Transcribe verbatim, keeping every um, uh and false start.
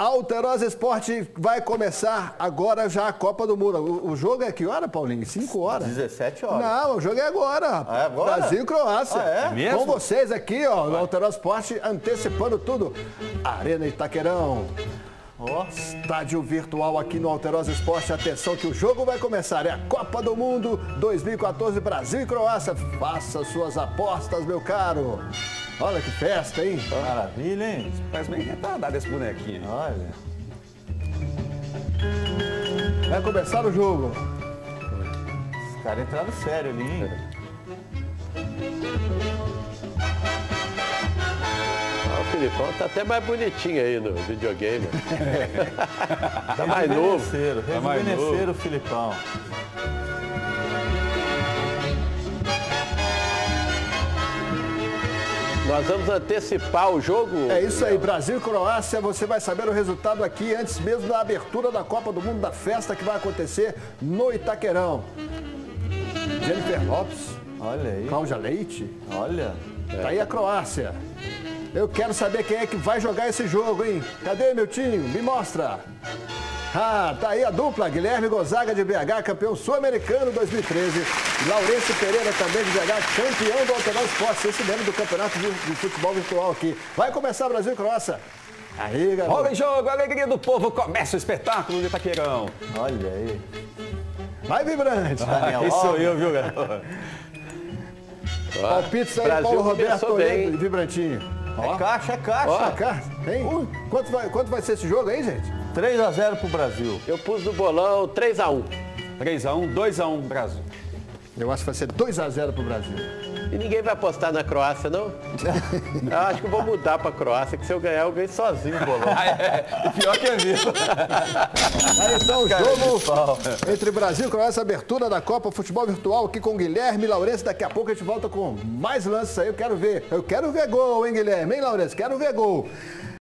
Alterosa Esporte vai começar agora já a Copa do Mundo. O, o jogo é que hora, Paulinho? cinco horas. dezessete horas. Não, o jogo é agora. É agora? Brasil e Croácia. Ah, é? É mesmo? Com vocês aqui, ó, no Alterosa Esporte, antecipando tudo. Arena Itaquerão. Oh. Estádio virtual aqui no Alterosa Esporte. Atenção que o jogo vai começar. É a Copa do Mundo dois mil e quatorze, Brasil e Croácia. Faça suas apostas, meu caro. Olha que festa, hein? Maravilha, hein? Parece bem retardado esse bonequinho. Olha. Vai começar o jogo. Os caras entraram sério ali, hein? Ah, o Filipão tá até mais bonitinho aí no videogame. Tá mais novo. Tá mais novo o Filipão. Nós vamos antecipar o jogo. É isso aí, Brasil e Croácia. Você vai saber o resultado aqui antes mesmo da abertura da Copa do Mundo, da festa que vai acontecer no Itaquerão. Jennifer Lopes. Olha aí. Cláudia Leite. Olha. Tá aí a Croácia. Eu quero saber quem é que vai jogar esse jogo, hein? Cadê, meu time? Me mostra. Ah, tá aí a dupla. Guilherme Gozaga de B H, campeão sul-americano dois mil e treze. Laurence Pereira também de B H, campeão do Alterosa Esporte. Esse mesmo do campeonato de, de futebol virtual aqui. Vai começar Brasil e Croácia. Aí, galera. Olha o jogo, a alegria do povo. Começa o espetáculo do Itaquerão. Olha aí. Vai, vibrante. Ah, ah, isso sou eu, viu, galera? Palpites aí, Brasil Paulo Roberto bem, Vibrantinho. Ó. É caixa, é caixa. Ó, é caixa. Tem? Uh, quanto, vai, quanto vai ser esse jogo aí, gente? três a zero pro Brasil. Eu pus no bolão três a um. três a um, dois a um pro Brasil. Eu acho que vai ser dois a zero pro Brasil. E ninguém vai apostar na Croácia, não? Eu acho que eu vou mudar pra Croácia, que se eu ganhar, eu ganho sozinho o bolão. É, pior que é mesmo. Aí então o jogo entre Brasil e Croácia, abertura da Copa Futebol Virtual aqui com Guilherme e Laurence. Daqui a pouco a gente volta com mais lances aí. Eu quero ver. Eu quero ver gol, hein, Guilherme? Hein, Laurence? Quero ver gol.